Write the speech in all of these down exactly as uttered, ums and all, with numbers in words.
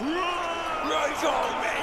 Right on, men!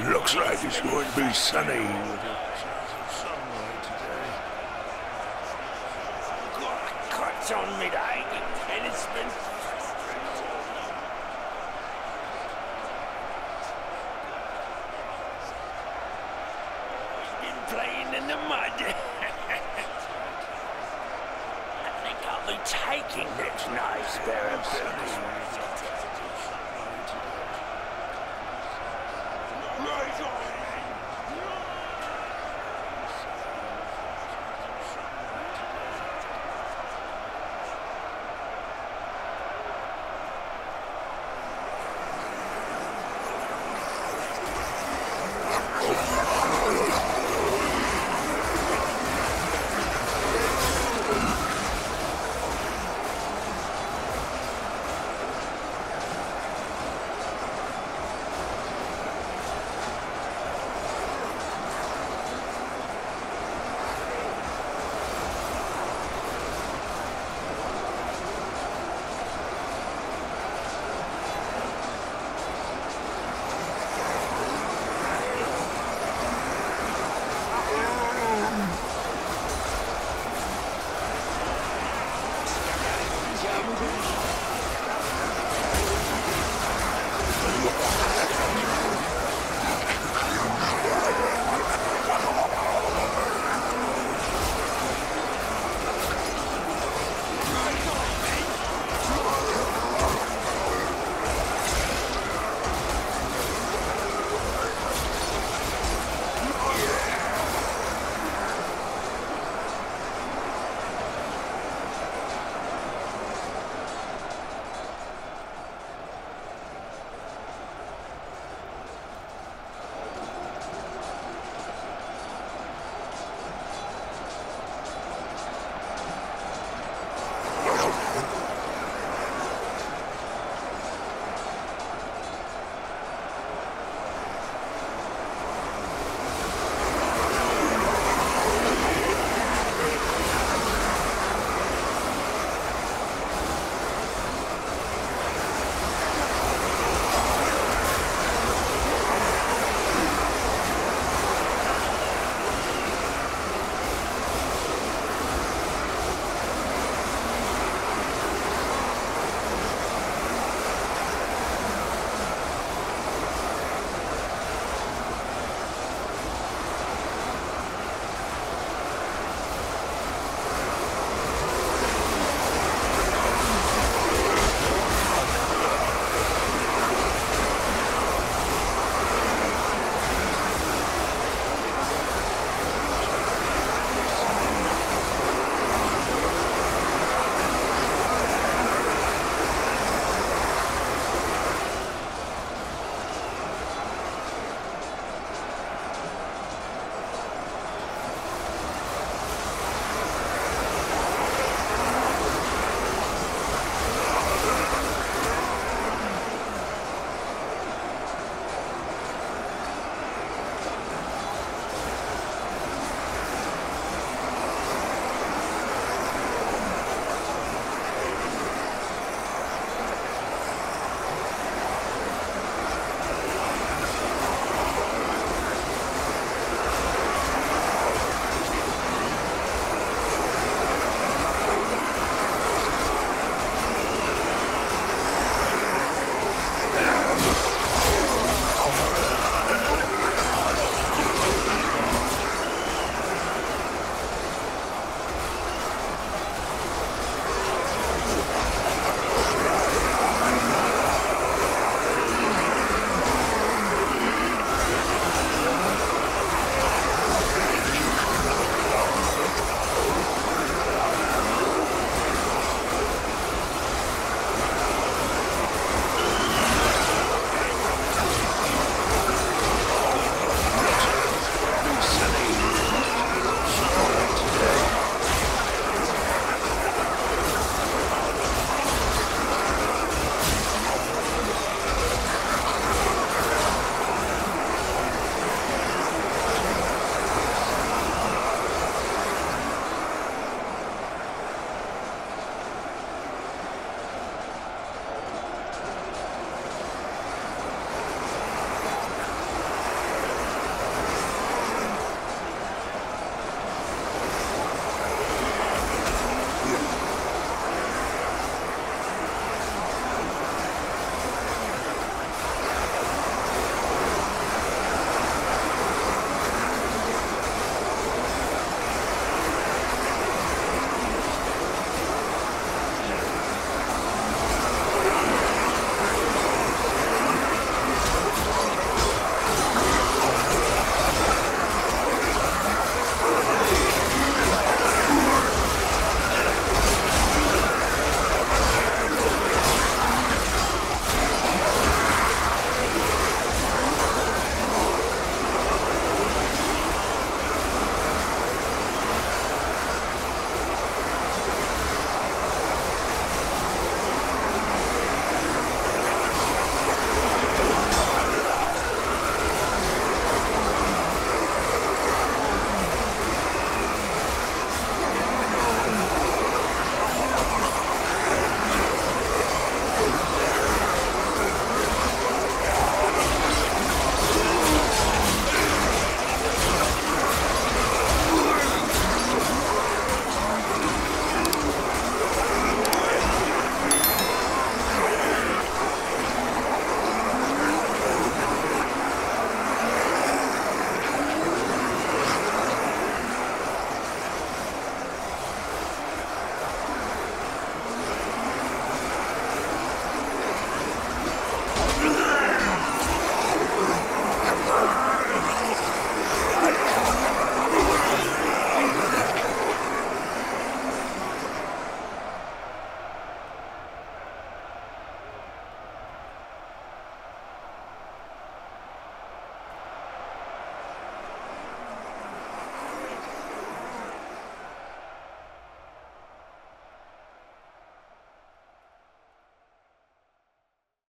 Looks like it's going to be sunny. Got cuts on me, and it's been. He's been playing in the mud. I think I'll be taking that nice pair of sunnies.